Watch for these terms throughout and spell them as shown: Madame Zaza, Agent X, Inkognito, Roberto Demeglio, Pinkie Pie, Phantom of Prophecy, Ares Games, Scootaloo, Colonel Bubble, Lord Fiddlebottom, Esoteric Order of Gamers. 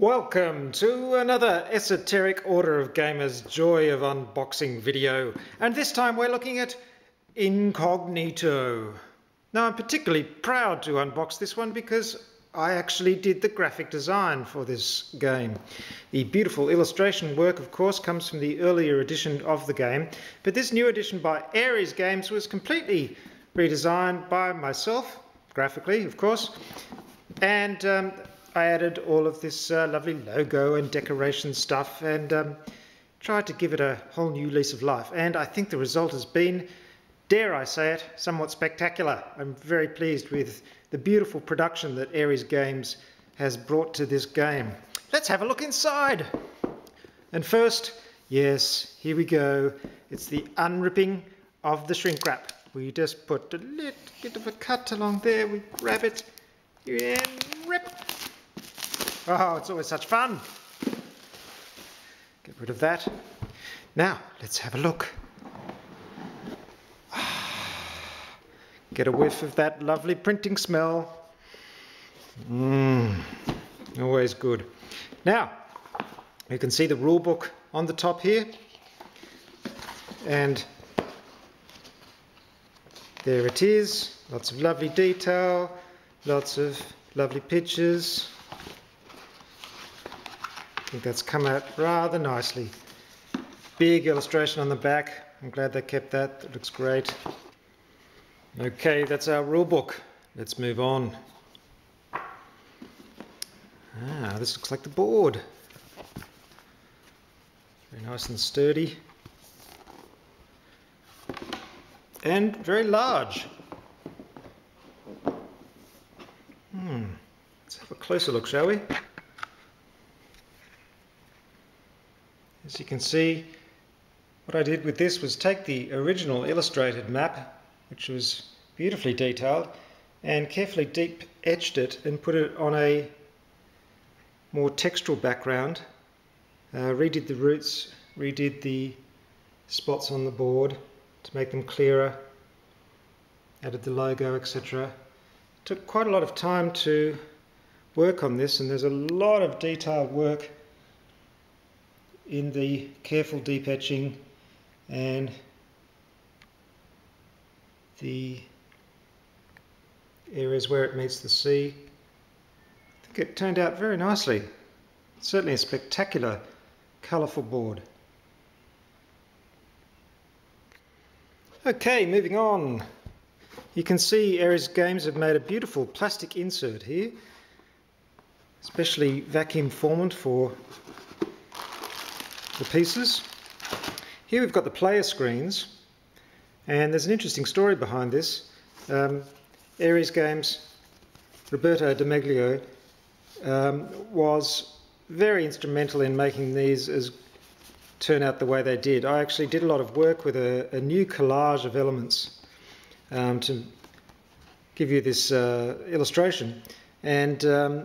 Welcome to another Esoteric Order of Gamers Joy of Unboxing video, and this time we're looking at Inkognito. Now I'm particularly proud to unbox this one because I actually did the graphic design for this game. The beautiful illustration work, of course, comes from the earlier edition of the game, but this new edition by Ares Games was completely redesigned by myself, graphically, of course, and I added all of this lovely logo and decoration stuff and tried to give it a whole new lease of life. And I think the result has been, dare I say it, somewhat spectacular. I'm very pleased with the beautiful production that Ares Games has brought to this game. Let's have a look inside. And first, yes, here we go. It's the unripping of the shrink wrap. We just put a little bit of a cut along there. We grab it and rip. Oh, it's always such fun. Get rid of that. Now, let's have a look. Get a whiff of that lovely printing smell. Always good. Now, you can see the rule book on the top here. And there it is. Lots of lovely detail. Lots of lovely pictures. I think that's come out rather nicely. Big illustration on the back. I'm glad they kept that. It looks great. Okay, that's our rule book. Let's move on. Ah, this looks like the board. Very nice and sturdy. And very large. Let's have a closer look, shall we? As you can see, what I did with this was take the original illustrated map, which was beautifully detailed, and carefully deep etched it and put it on a more textural background. Redid the roots, redid the spots on the board to make them clearer, added the logo, etc. Took quite a lot of time to work on this, and there's a lot of detailed work in the careful deep etching and the areas where it meets the sea. I think it turned out very nicely. It's certainly a spectacular, colourful board. Okay, moving on. You can see Ares Games have made a beautiful plastic insert here, especially vacuum formant for the pieces. Here we've got the player screens, and there's an interesting story behind this. Ares Games, Roberto Demeglio, was very instrumental in making these turn out the way they did. I actually did a lot of work with a new collage of elements to give you this illustration. And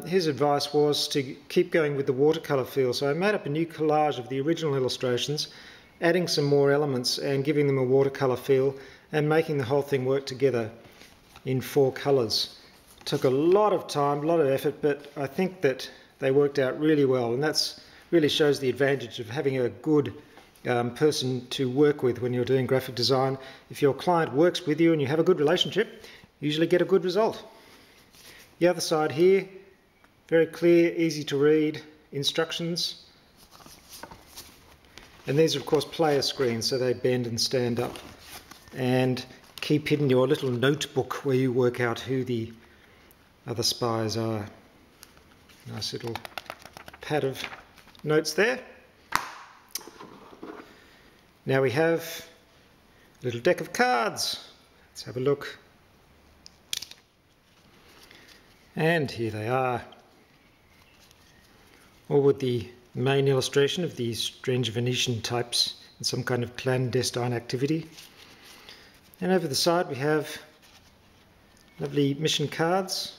his advice was to keep going with the watercolour feel. So I made up a new collage of the original illustrations, adding some more elements and giving them a watercolour feel and making the whole thing work together in four colours. It took a lot of time, a lot of effort, but I think that they worked out really well. And that really shows the advantage of having a good person to work with when you're doing graphic design. If your client works with you and you have a good relationship, you usually get a good result. The other side here, very clear, easy to read instructions. And these are, of course, player screens, so they bend and stand up. And keep hidden your little notebook where you work out who the other spies are. Nice little pad of notes there. Now we have a little deck of cards. Let's have a look. And here they are, all with the main illustration of these strange Venetian types in some kind of clandestine activity. And over the side we have lovely mission cards,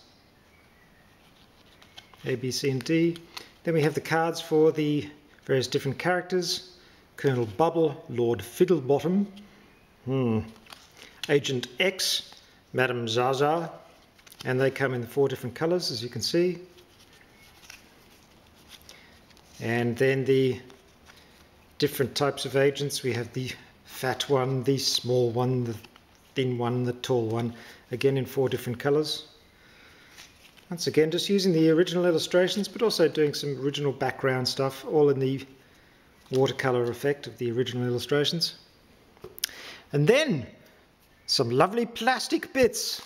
A, B, C and D. Then we have the cards for the various different characters: Colonel Bubble, Lord Fiddlebottom, Agent X, Madame Zaza. And they come in four different colours, as you can see. And then the different types of agents. We have the fat one, the small one, the thin one, the tall one, again in 4 different colors. Once again, just using the original illustrations, but also doing some original background stuff, all in the watercolor effect of the original illustrations. And then some lovely plastic bits.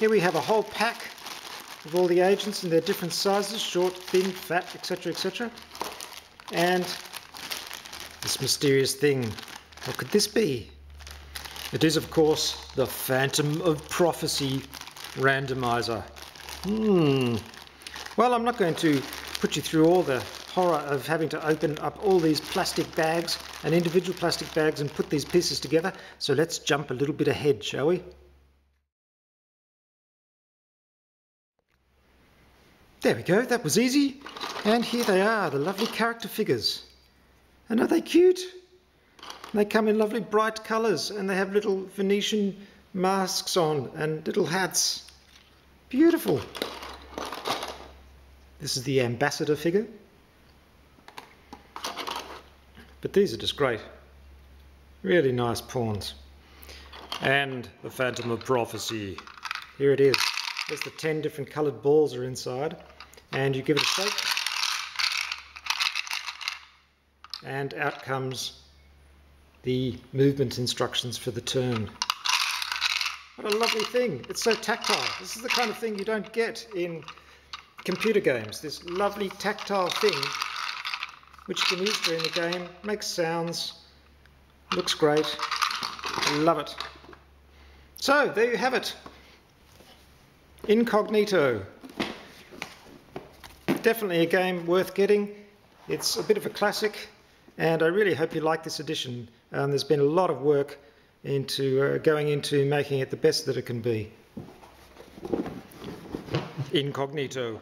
Here we have a whole pack of all the agents in their different sizes, short, thin, fat, etc., etc. And this mysterious thing, what could this be? It is, of course, the Phantom of Prophecy randomizer. Well, I'm not going to put you through all the horror of having to open up all these plastic bags and individual plastic bags and put these pieces together, so let's jump a little bit ahead, shall we? There we go, that was easy. And here they are, the lovely character figures. And are they cute? They come in lovely bright colors, and they have little Venetian masks on and little hats. Beautiful. This is the ambassador figure. But these are just great. Really nice pawns. And the Phantom of Prophecy. Here it is. There's the 10 different coloured balls are inside. And you give it a shake. And out comes the movement instructions for the turn. What a lovely thing. It's so tactile. This is the kind of thing you don't get in computer games. This lovely tactile thing which you can use during the game, makes sounds, looks great, love it. So, there you have it. Inkognito. Definitely a game worth getting. It's a bit of a classic, and I really hope you like this edition. There's been a lot of work going into making it the best that it can be. Inkognito.